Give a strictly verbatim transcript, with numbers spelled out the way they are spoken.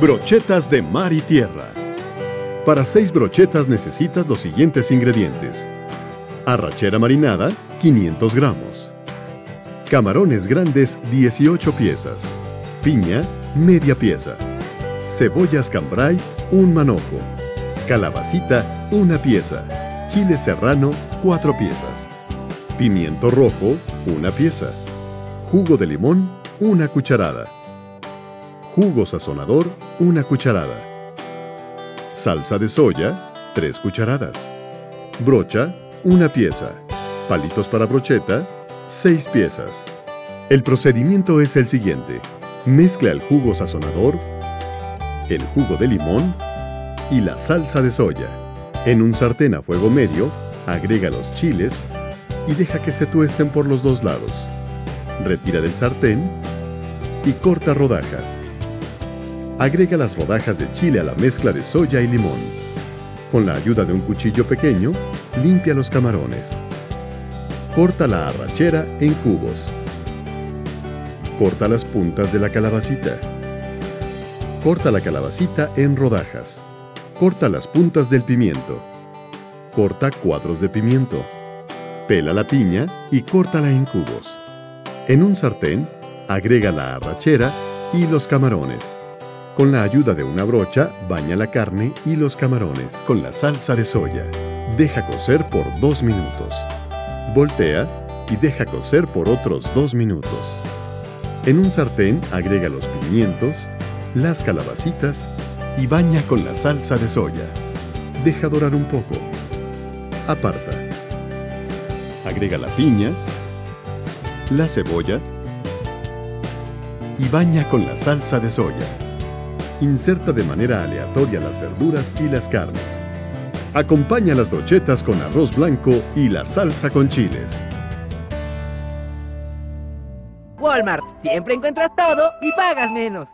Brochetas de mar y tierra. Para seis brochetas necesitas los siguientes ingredientes: arrachera marinada, quinientos gramos, camarones grandes, dieciocho piezas, piña, media pieza, cebollas cambray, un manojo, calabacita, una pieza, chile serrano, cuatro piezas, pimiento rojo, una pieza, jugo de limón, una cucharada, jugo sazonador, una cucharada, salsa de soya, tres cucharadas, brocha, una pieza, palitos para brocheta, seis piezas. El procedimiento es el siguiente: mezcla el jugo sazonador, el jugo de limón y la salsa de soya. En un sartén a fuego medio, agrega los chiles y deja que se tuesten por los dos lados. Retira del sartén y corta rodajas. Agrega las rodajas de chile a la mezcla de soya y limón. Con la ayuda de un cuchillo pequeño, limpia los camarones. Corta la arrachera en cubos. Corta las puntas de la calabacita. Corta la calabacita en rodajas. Corta las puntas del pimiento. Corta cuadros de pimiento. Pela la piña y córtala en cubos. En un sartén, agrega la arrachera y los camarones. Con la ayuda de una brocha, baña la carne y los camarones con la salsa de soya. Deja cocer por dos minutos. Voltea y deja cocer por otros dos minutos. En un sartén, agrega los pimientos, las calabacitas y baña con la salsa de soya. Deja dorar un poco. Aparta. Agrega la piña, la cebolla y baña con la salsa de soya. Inserta de manera aleatoria las verduras y las carnes. Acompaña las brochetas con arroz blanco y la salsa con chiles. Walmart, siempre encuentras todo y pagas menos.